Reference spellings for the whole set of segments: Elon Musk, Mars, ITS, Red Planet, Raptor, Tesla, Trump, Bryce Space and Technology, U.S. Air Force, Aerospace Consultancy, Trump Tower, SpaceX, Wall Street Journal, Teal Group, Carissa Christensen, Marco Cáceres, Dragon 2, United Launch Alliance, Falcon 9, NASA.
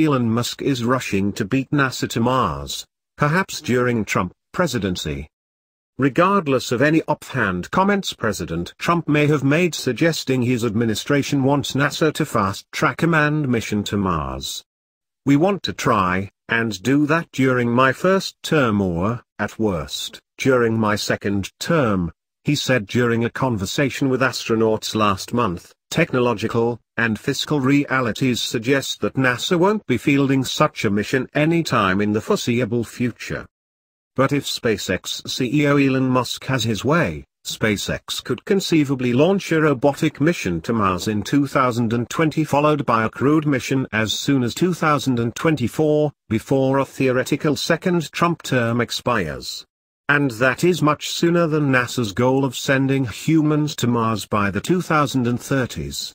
Elon Musk is rushing to beat NASA to Mars, perhaps during Trump's presidency. Regardless of any offhand comments President Trump may have made suggesting his administration wants NASA to fast-track a manned mission to Mars. We want to try, and do that during my first term or, at worst, during my second term, he said during a conversation with astronauts last month. Technological and fiscal realities suggest that NASA won't be fielding such a mission anytime in the foreseeable future. But if SpaceX CEO Elon Musk has his way, SpaceX could conceivably launch a robotic mission to Mars in 2020 followed by a crewed mission as soon as 2024, before a theoretical second Trump term expires. And that is much sooner than NASA's goal of sending humans to Mars by the 2030s.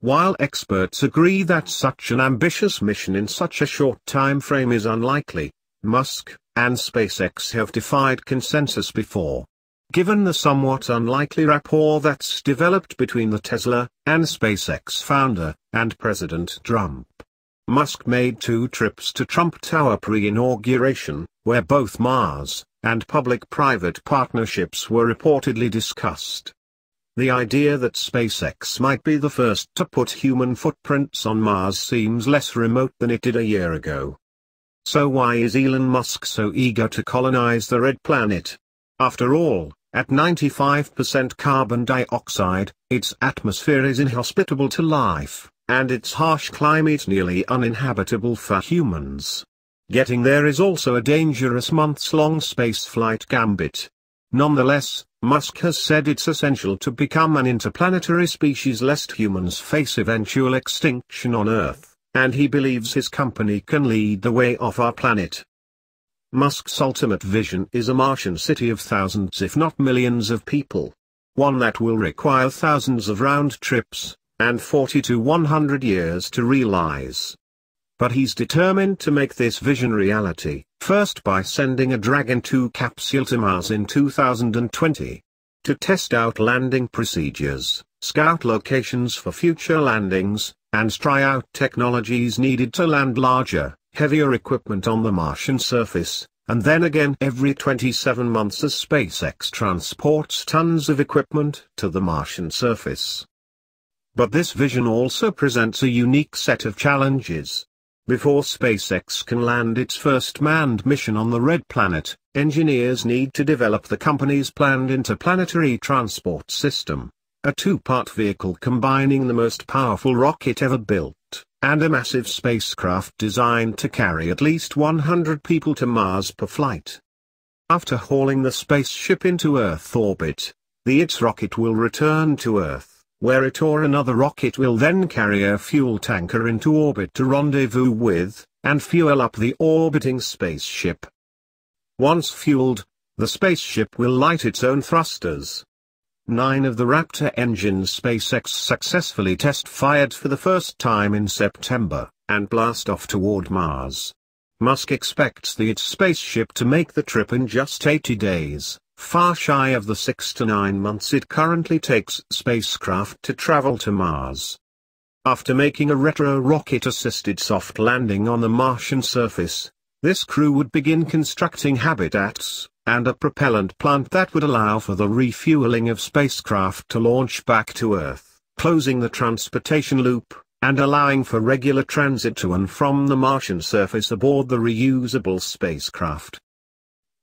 While experts agree that such an ambitious mission in such a short time frame is unlikely, Musk and SpaceX have defied consensus before. Given the somewhat unlikely rapport that's developed between the Tesla and SpaceX founder and President Trump, Musk made two trips to Trump Tower pre-inauguration, where both Mars and public-private partnerships were reportedly discussed. The idea that SpaceX might be the first to put human footprints on Mars seems less remote than it did a year ago. So why is Elon Musk so eager to colonize the red planet? After all, at 95% carbon dioxide, its atmosphere is inhospitable to life, and its harsh climate nearly uninhabitable for humans. Getting there is also a dangerous months-long spaceflight gambit. Nonetheless, Musk has said it's essential to become an interplanetary species lest humans face eventual extinction on Earth, and he believes his company can lead the way off our planet. Musk's ultimate vision is a Martian city of thousands if not millions of people. One that will require thousands of round trips, and 40 to 100 years to realize. But he's determined to make this vision reality, first by sending a Dragon 2 capsule to Mars in 2020. To test out landing procedures, scout locations for future landings, and try out technologies needed to land larger, heavier equipment on the Martian surface, and then again every 27 months as SpaceX transports tons of equipment to the Martian surface. But this vision also presents a unique set of challenges. Before SpaceX can land its first manned mission on the Red Planet, engineers need to develop the company's planned interplanetary transport system, a two-part vehicle combining the most powerful rocket ever built, and a massive spacecraft designed to carry at least 100 people to Mars per flight. After hauling the spaceship into Earth orbit, the ITS rocket will return to Earth, where it or another rocket will then carry a fuel tanker into orbit to rendezvous with, and fuel up the orbiting spaceship. Once fueled, the spaceship will light its own thrusters. 9 of the Raptor engines SpaceX successfully test-fired for the first time in September, and blast off toward Mars. Musk expects the ITS spaceship to make the trip in just 80 days. Far shy of the 6 to 9 months it currently takes spacecraft to travel to Mars. After making a retro-rocket-assisted soft landing on the Martian surface, this crew would begin constructing habitats, and a propellant plant that would allow for the refueling of spacecraft to launch back to Earth, closing the transportation loop, and allowing for regular transit to and from the Martian surface aboard the reusable spacecraft.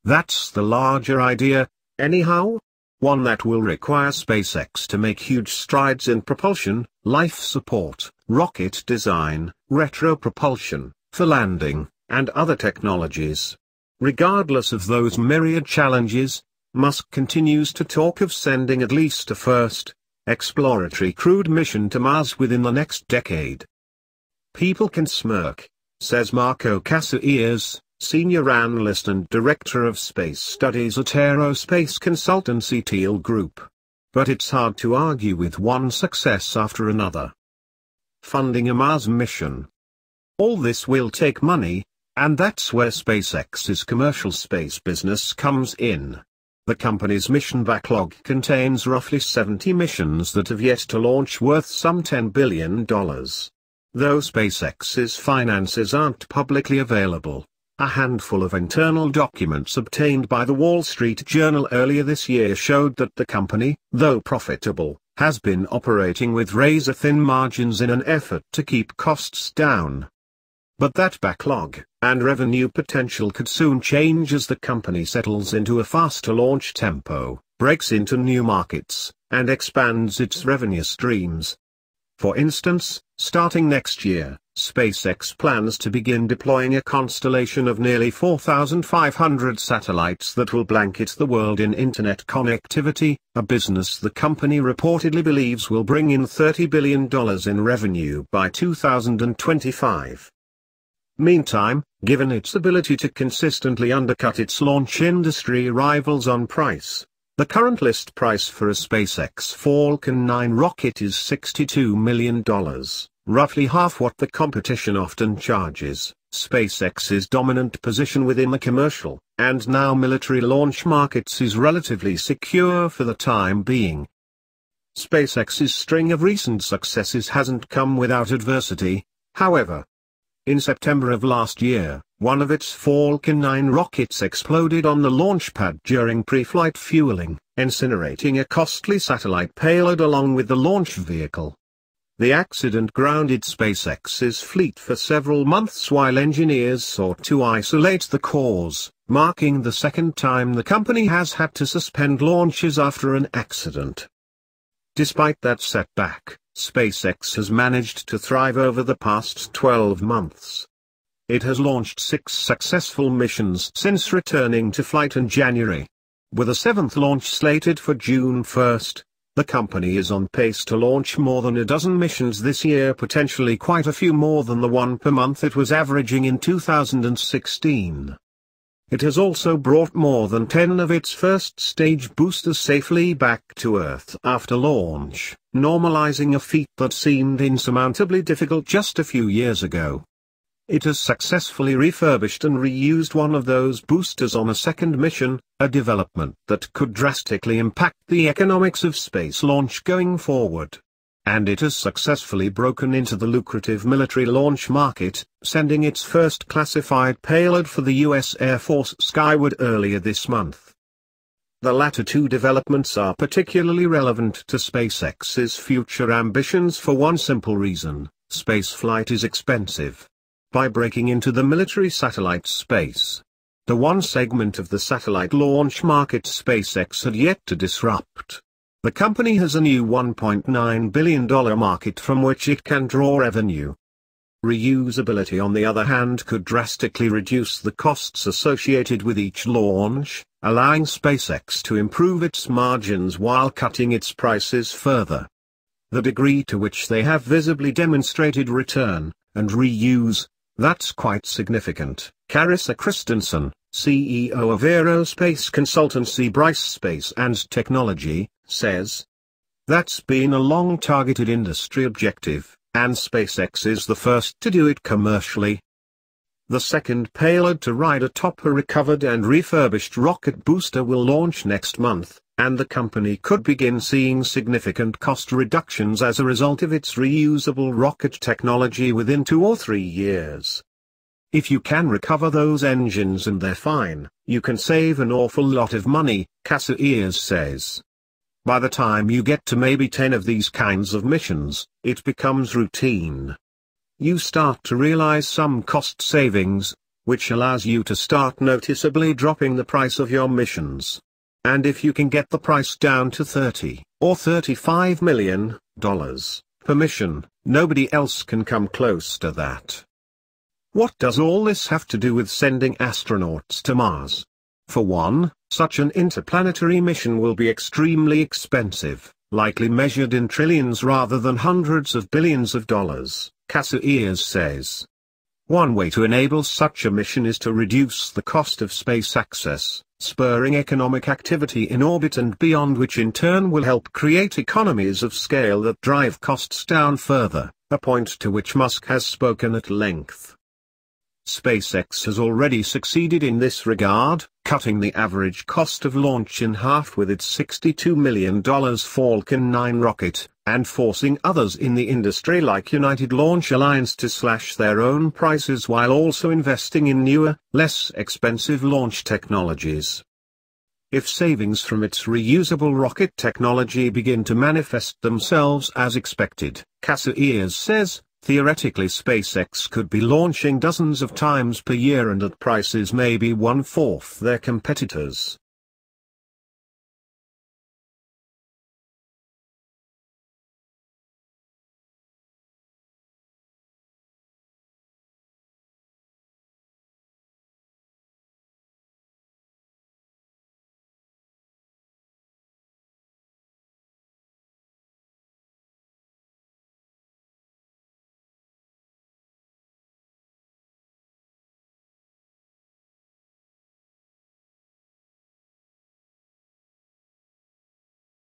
That's the larger idea, anyhow. One that will require SpaceX to make huge strides in propulsion, life support, rocket design, retropropulsion, for landing, and other technologies. Regardless of those myriad challenges, Musk continues to talk of sending at least a first, exploratory crewed mission to Mars within the next decade. People can smirk, says Marco Cáceres, senior analyst and director of space studies at Aerospace Consultancy Teal Group. But it's hard to argue with one success after another. Funding a Mars mission. All this will take money, and that's where SpaceX's commercial space business comes in. The company's mission backlog contains roughly 70 missions that have yet to launch worth some $10 billion. Though SpaceX's finances aren't publicly available, a handful of internal documents obtained by the Wall Street Journal earlier this year showed that the company, though profitable, has been operating with razor-thin margins in an effort to keep costs down. But that backlog and revenue potential could soon change as the company settles into a faster launch tempo, breaks into new markets, and expands its revenue streams. For instance, starting next year, SpaceX plans to begin deploying a constellation of nearly 4,500 satellites that will blanket the world in internet connectivity, a business the company reportedly believes will bring in $30 billion in revenue by 2025. Meantime, given its ability to consistently undercut its launch industry rivals on price, the current list price for a SpaceX Falcon 9 rocket is $62 million, roughly half what the competition often charges. SpaceX's dominant position within the commercial, and now military launch markets is relatively secure for the time being. SpaceX's string of recent successes hasn't come without adversity, however. In September of last year, one of its Falcon 9 rockets exploded on the launch pad during pre-flight fueling, incinerating a costly satellite payload along with the launch vehicle. The accident grounded SpaceX's fleet for several months while engineers sought to isolate the cause, marking the second time the company has had to suspend launches after an accident. Despite that setback, SpaceX has managed to thrive over the past 12 months. It has launched 6 successful missions since returning to flight in January. With a 7th launch slated for June 1st, the company is on pace to launch more than a dozen missions this year, potentially quite a few more than the one per month it was averaging in 2016. It has also brought more than 10 of its first stage boosters safely back to Earth after launch, normalizing a feat that seemed insurmountably difficult just a few years ago. It has successfully refurbished and reused one of those boosters on a second mission, a development that could drastically impact the economics of space launch going forward. And it has successfully broken into the lucrative military launch market, sending its first classified payload for the U.S. Air Force skyward earlier this month. The latter two developments are particularly relevant to SpaceX's future ambitions for one simple reason: spaceflight is expensive. By breaking into the military satellite space, the one segment of the satellite launch market SpaceX had yet to disrupt, the company has a new $1.9 billion market from which it can draw revenue. Reusability, on the other hand, could drastically reduce the costs associated with each launch, allowing SpaceX to improve its margins while cutting its prices further. The degree to which they have visibly demonstrated return and reuse, that's quite significant. Carissa Christensen, CEO of aerospace consultancy Bryce Space and Technology, says, "That's been a long targeted industry objective, and SpaceX is the first to do it commercially." The second payload to ride atop a recovered and refurbished rocket booster will launch next month, and the company could begin seeing significant cost reductions as a result of its reusable rocket technology within 2 or 3 years. "If you can recover those engines and they're fine, you can save an awful lot of money," Cáceres says. "By the time you get to maybe 10 of these kinds of missions, it becomes routine. You start to realize some cost savings, which allows you to start noticeably dropping the price of your missions. And if you can get the price down to $30 or $35 million per mission, nobody else can come close to that." What does all this have to do with sending astronauts to Mars? For one, such an interplanetary mission will be extremely expensive, likely measured in trillions rather than hundreds of billions of dollars, Cáceres says. One way to enable such a mission is to reduce the cost of space access, spurring economic activity in orbit and beyond, which in turn will help create economies of scale that drive costs down further, a point to which Musk has spoken at length. SpaceX has already succeeded in this regard, cutting the average cost of launch in half with its $62 million Falcon 9 rocket, and forcing others in the industry like United Launch Alliance to slash their own prices while also investing in newer, less expensive launch technologies. If savings from its reusable rocket technology begin to manifest themselves as expected, Cáceres says, theoretically SpaceX could be launching dozens of times per year and at prices maybe 1/4 their competitors.